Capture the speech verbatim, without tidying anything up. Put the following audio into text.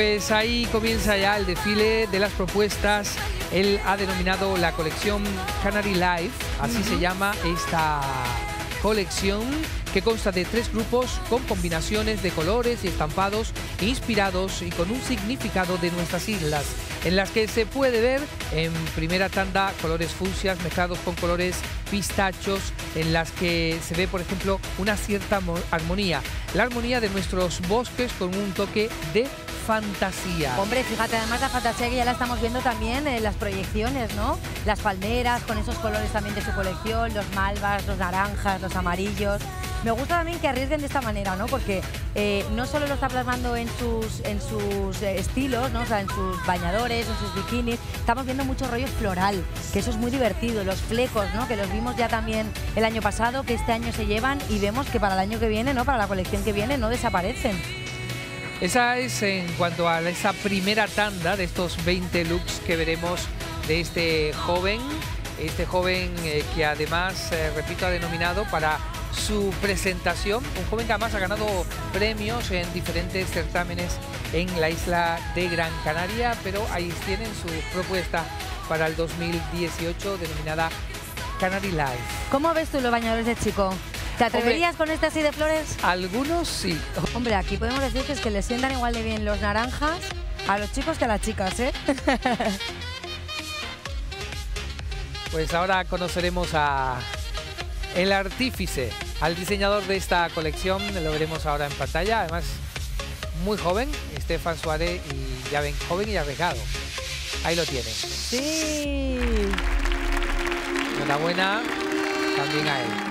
Pues ahí comienza ya el desfile de las propuestas. Él ha denominado la colección Canary Life, así uh-huh. se llama esta colección, que consta de tres grupos con combinaciones de colores y estampados inspirados y con un significado de nuestras islas, en las que se puede ver en primera tanda colores fucsias mezclados con colores pistachos, en las que se ve, por ejemplo, una cierta armonía, la armonía de nuestros bosques con un toque de fantasía. Hombre, fíjate, además la fantasía que ya la estamos viendo también en las proyecciones, ¿no? Las palmeras con esos colores también de su colección, los malvas, los naranjas, los amarillos. Me gusta también que arriesguen de esta manera, ¿no? Porque eh, no solo lo está plasmando en sus, en sus estilos, ¿no? O sea, en sus bañadores, en sus bikinis. Estamos viendo mucho rollo floral, que eso es muy divertido. Los flecos, ¿no? Que los vimos ya también el año pasado, que este año se llevan y vemos que para el año que viene, ¿no? Para la colección que viene, no desaparecen. Esa es en cuanto a esa primera tanda de estos veinte looks que veremos de este joven. Este joven eh, que además, eh, repito, ha denominado para su presentación, un joven que además ha ganado premios en diferentes certámenes en la isla de Gran Canaria, pero ahí tienen su propuesta para el dos mil dieciocho denominada Canary Life. ¿Cómo ves tú los bañadores de chico? ¿Te atreverías, hombre, con este así de flores? Algunos sí. Hombre, aquí podemos decir que es que les sientan igual de bien los naranjas a los chicos que a las chicas, ¿eh? Pues ahora conoceremos a... el artífice, al diseñador de esta colección, lo veremos ahora en pantalla. Además, muy joven, Esteban Suárez, y ya ven, joven y arriesgado. Ahí lo tienen. Sí. Enhorabuena también a él.